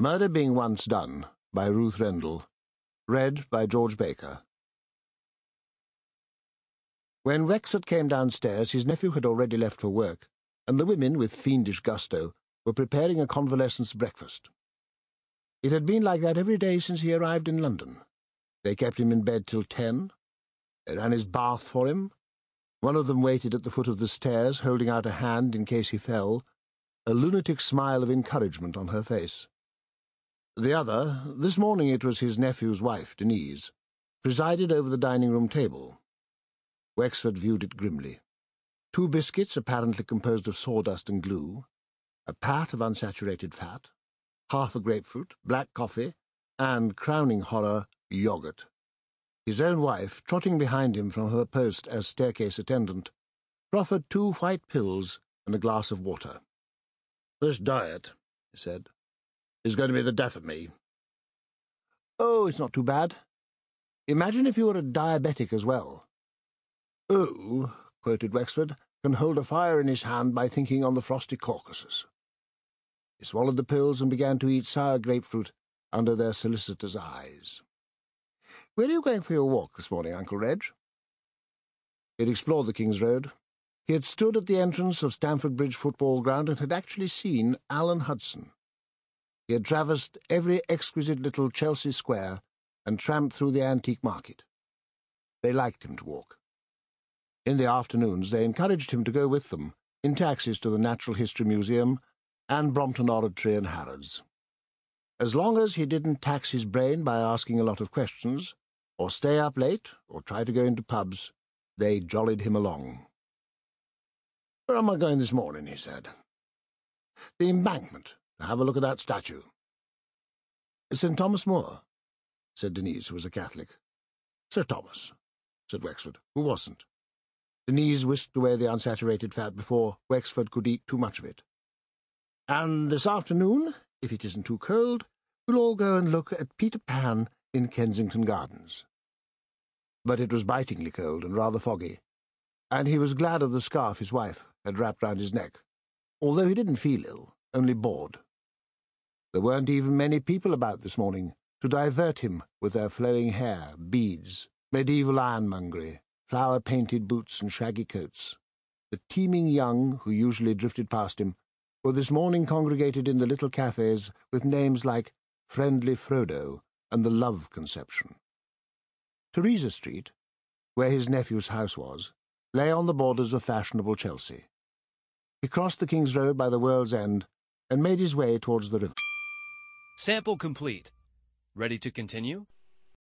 Murder Being Once Done by Ruth Rendell, read by George Baker. When Wexford came downstairs, his nephew had already left for work, and the women, with fiendish gusto, were preparing a convalescent's breakfast. It had been like that every day since he arrived in London. They kept him in bed till 10. They ran his bath for him. One of them waited at the foot of the stairs, holding out a hand in case he fell, a lunatic smile of encouragement on her face. The other, this morning it was his nephew's wife, Denise, presided over the dining-room table. Wexford viewed it grimly. 2 biscuits, apparently composed of sawdust and glue, a pat of unsaturated fat, half a grapefruit, black coffee, and, crowning horror, yoghurt. His own wife, trotting behind him from her post as staircase attendant, proffered 2 white pills and a glass of water. "This diet," he said, "is going to be the death of me." "Oh, it's not too bad. Imagine if you were a diabetic as well." "Oh," quoted Wexford, "can hold a fire in his hand by thinking on the frosty Caucasus." He swallowed the pills and began to eat sour grapefruit under their solicitor's eyes. "Where are you going for your walk this morning, Uncle Reg?" He had explored the King's Road. He had stood at the entrance of Stamford Bridge football ground and had actually seen Alan Hudson. He had traversed every exquisite little Chelsea Square and tramped through the antique market. They liked him to walk. In the afternoons they encouraged him to go with them, in taxis to the Natural History Museum and Brompton Oratory and Harrods. As long as he didn't tax his brain by asking a lot of questions, or stay up late, or try to go into pubs, they jollied him along. "Where am I going this morning?" he said. "The Embankment, to have a look at that statue." "St. Thomas More," said Denise, who was a Catholic. "Sir Thomas," said Wexford, who wasn't. Denise whisked away the unsaturated fat before Wexford could eat too much of it. "And this afternoon, if it isn't too cold, we'll all go and look at Peter Pan in Kensington Gardens." But it was bitingly cold and rather foggy, and he was glad of the scarf his wife had wrapped round his neck, although he didn't feel ill, only bored. There weren't even many people about this morning to divert him with their flowing hair, beads, medieval ironmongery, flower-painted boots and shaggy coats. The teeming young, who usually drifted past him, were this morning congregated in the little cafes with names like Friendly Frodo and the Love Conception. Teresa Street, where his nephew's house was, lay on the borders of fashionable Chelsea. He crossed the King's Road by the World's End and made his way towards the river. Sample complete. Ready to continue?